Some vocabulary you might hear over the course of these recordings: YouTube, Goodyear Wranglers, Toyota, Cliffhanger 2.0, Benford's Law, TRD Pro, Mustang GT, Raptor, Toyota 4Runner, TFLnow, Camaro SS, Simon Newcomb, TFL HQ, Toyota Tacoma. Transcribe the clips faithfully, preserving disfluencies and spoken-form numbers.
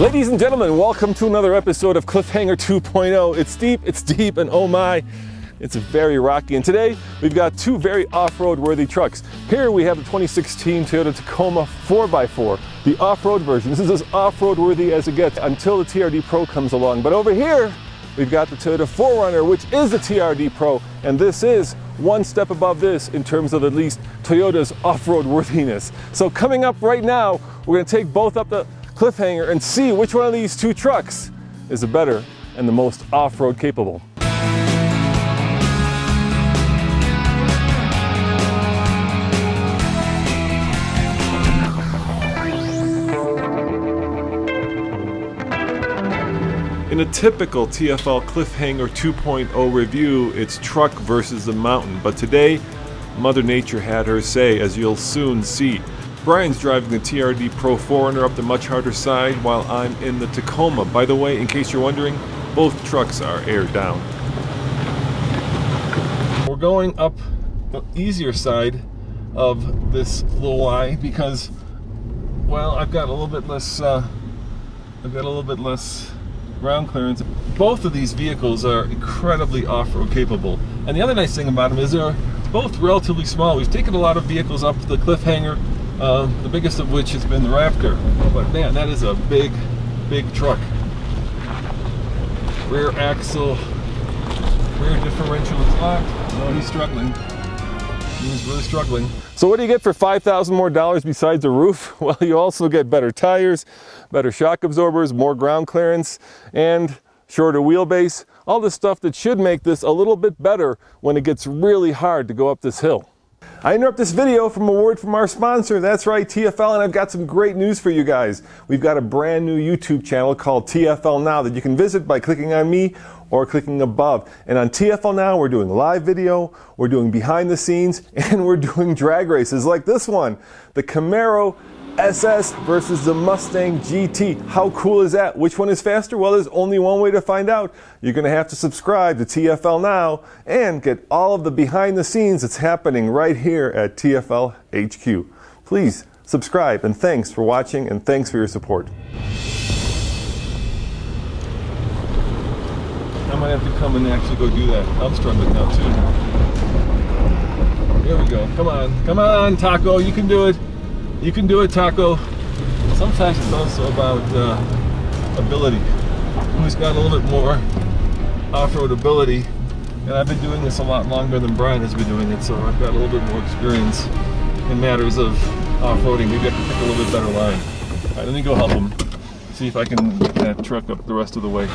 Ladies and gentlemen, welcome to another episode of Cliffhanger two point oh. It's steep, it's deep, and oh my, it's very rocky. And today, we've got two very off-road worthy trucks. Here we have the twenty sixteen Toyota Tacoma four by four, the off-road version. This is as off-road worthy as it gets until the T R D Pro comes along. But over here, we've got the Toyota four runner, which is the T R D Pro, and this is one step above this in terms of at least Toyota's off-road worthiness. So coming up right now, we're gonna take both up the Cliffhanger and see which one of these two trucks is the better and the most off-road capable. In a typical T F L Cliffhanger two point oh review, it's truck versus the mountain, but today Mother Nature had her say, as you'll soon see. Brian's driving the T R D Pro four runner up the much harder side, while I'm in the Tacoma. By the way, in case you're wondering, both trucks are aired down. We're going up the easier side of this little Y because, well, I've got a little bit less, uh, I've got a little bit less ground clearance. Both of these vehicles are incredibly off-road capable. And the other nice thing about them is they're both relatively small. We've taken a lot of vehicles up to the Cliffhanger, Uh, the biggest of which has been the Raptor, but man, that is a big, big truck. Rear axle, rear differential is locked. No, he's struggling. He's really struggling. So what do you get for five thousand dollars more dollars besides the roof? Well, you also get better tires, better shock absorbers, more ground clearance, and shorter wheelbase. All the stuff that should make this a little bit better when it gets really hard to go up this hill. I interrupt this video from a word from our sponsor. That's right, T F L, and I've got some great news for you guys. We've got a brand new YouTube channel called TFLnow that you can visit by clicking on me or clicking above. And on TFLnow, we're doing live video, we're doing behind the scenes, and we're doing drag races like this one, the Camaro S S versus the Mustang G T. How cool is that? Which one is faster? Well, there's only one way to find out. You're going to have to subscribe to TFLnow and get all of the behind the scenes that's happening right here at T F L H Q. Please subscribe, and thanks for watching, and thanks for your support. I might have to come and actually go do that. I'm struggling now too. There we go. Come on. Come on, Taco. You can do it. You can do it, Taco. Sometimes it's also about uh, ability. Who's got a little bit more off-road ability? And I've been doing this a lot longer than Brian has been doing it, so I've got a little bit more experience in matters of off-roading. Maybe I can pick a little bit better line. All right, let me go help him. See if I can get that truck up the rest of the way.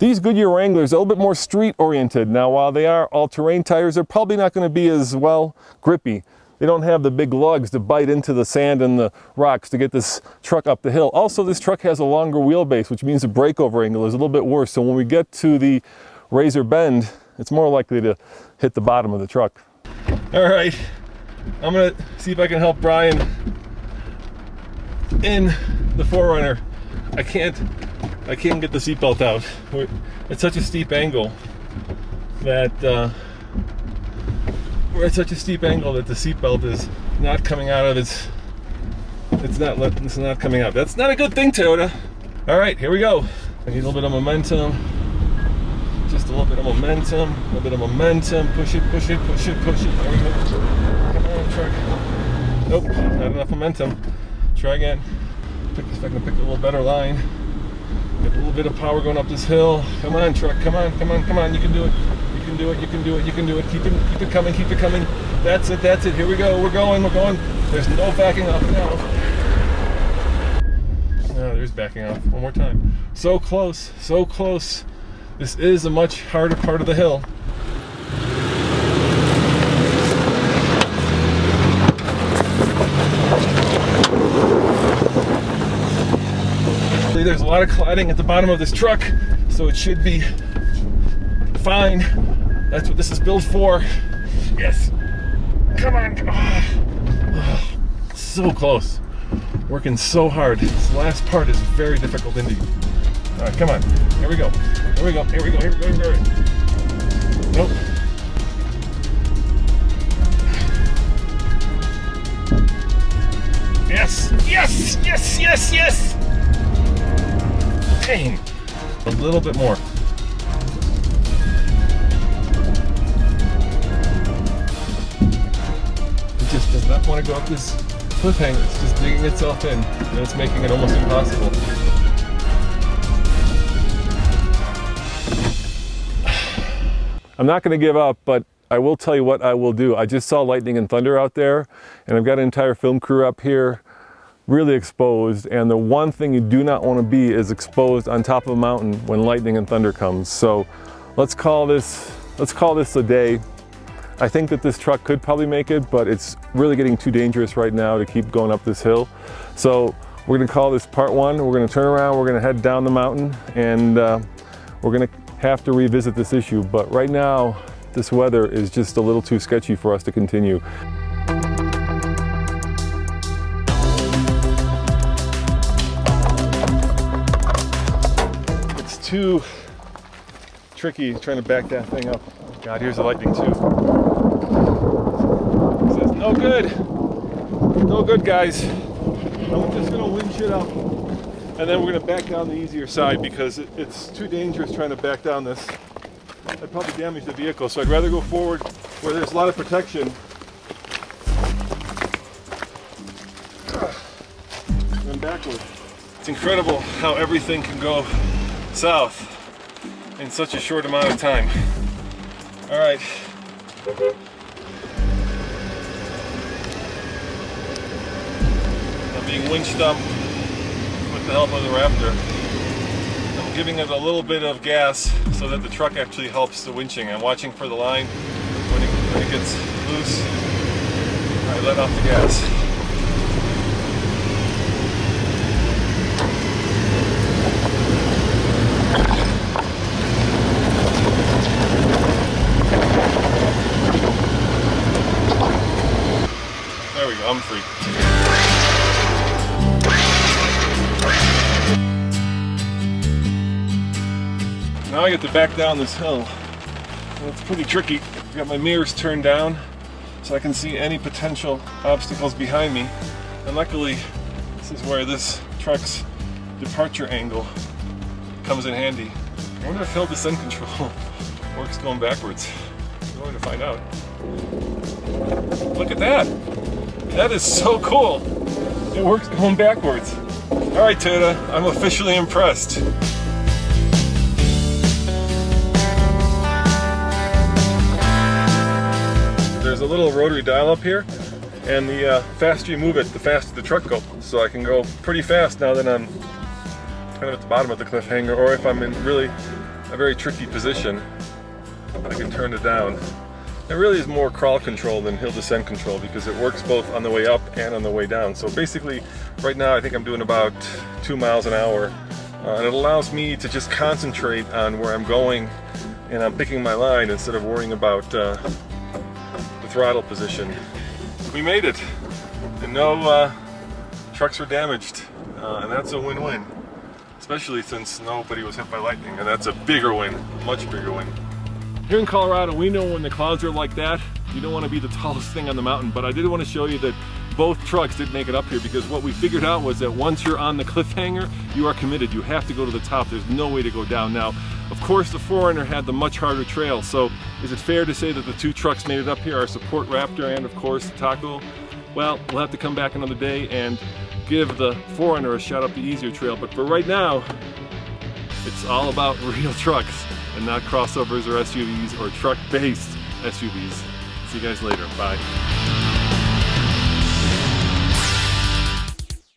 These Goodyear Wranglers are a little bit more street-oriented. Now, while they are all-terrain tires, they're probably not going to be as, well, grippy. They don't have the big lugs to bite into the sand and the rocks to get this truck up the hill. Also, this truck has a longer wheelbase, which means the breakover angle is a little bit worse. So when we get to the razor bend, it's more likely to hit the bottom of the truck. All right, I'm going to see if I can help Brian in the four runner. I can't. I can't get the seatbelt out. We're, it's such a steep angle that uh, we're at such a steep angle that the seatbelt is not coming out of its. It's not. It's not coming out. That's not a good thing, Toyota. All right, here we go. I need a little bit of momentum. Just a little bit of momentum. A little bit of momentum. Push it. Push it. Push it. Push it. There we go. Come on, truck. Nope, not enough momentum. Try again. Pick this. If I can pick a little better line. A little bit of power going up this hill. Come on, truck. Come on, come on, come on. You can do it. You can do it. You can do it. You can do it. Keep it, keep it coming. Keep it coming. That's it. That's it. Here we go. We're going. We're going. There's no backing off now. No, there's backing off. One more time. So close. So close. This is a much harder part of the hill. There's a lot of cladding at the bottom of this truck, so it should be fine. That's what this is built for. Yes. Come on. Oh. Oh. so close. Working so hard. This last part is very difficult indeed. All right, come on. Here we go. Here we go. Here we go. Here we go. Here we go. Nope. Yes. Yes. Yes. Yes. Yes. Dang. A little bit more. It just does not want to go up this cliffhanger. It's just digging itself in, and it's making it almost impossible. I'm not going to give up, but I will tell you what I will do. I just saw lightning and thunder out there, and I've got an entire film crew up here, really exposed, and the one thing you do not want to be is exposed on top of a mountain when lightning and thunder comes. So let's call this, let's call this a day. I think that this truck could probably make it, but it's really getting too dangerous right now to keep going up this hill. So we're going to call this part one. We're going to turn around, we're going to head down the mountain, and uh, we're going to have to revisit this issue, but right now this weather is just a little too sketchy for us to continue. It's too tricky trying to back that thing up. God, here's the lightning too. It says no good. No good, guys. I'm just gonna wind shit up. And then we're going to back down the easier side because it, it's too dangerous trying to back down this. I'd probably damage the vehicle, so I'd rather go forward where there's a lot of protection. And backward. It's incredible how everything can go south in such a short amount of time. All right. I'm being winched up with the help of the Raptor. I'm giving it a little bit of gas so that the truck actually helps the winching. I'm watching for the line. When it, when it gets loose, I let off the gas. There we go, I'm free. Now I get to back down this hill. It's pretty tricky. I've got my mirrors turned down so I can see any potential obstacles behind me. And luckily, this is where this truck's departure angle comes in handy. I wonder if hill descent control works going backwards. I'm going to find out. Look at that! That is so cool! It works going backwards. Alright, Toyota, I'm officially impressed. There's a little rotary dial up here, and the uh, faster you move it, the faster the truck goes. So I can go pretty fast now that I'm kind of at the bottom of the cliffhanger, or if I'm in really a very tricky position, I can turn it down. It really is more crawl control than hill descent control because it works both on the way up and on the way down. So basically, right now I think I'm doing about two miles an hour, uh, and it allows me to just concentrate on where I'm going, and I'm picking my line instead of worrying about uh, throttle position. We made it, and no uh, trucks were damaged, uh, and that's a win-win, especially since nobody was hit by lightning, and that's a bigger win, much bigger win. Here in Colorado, we know when the clouds are like that, you don't want to be the tallest thing on the mountain, but I did want to show you that both trucks did make it up here because what we figured out was that once you're on the cliffhanger, you are committed. You have to go to the top. There's no way to go down now. Of course, the four runner had the much harder trail, so is it fair to say that the two trucks made it up here, our support Raptor and, of course, the Taco? Well, we'll have to come back another day and give the four runner a shot up the easier trail, but for right now, it's all about real trucks and not crossovers or S U Vs or truck-based S U Vs. See you guys later. Bye.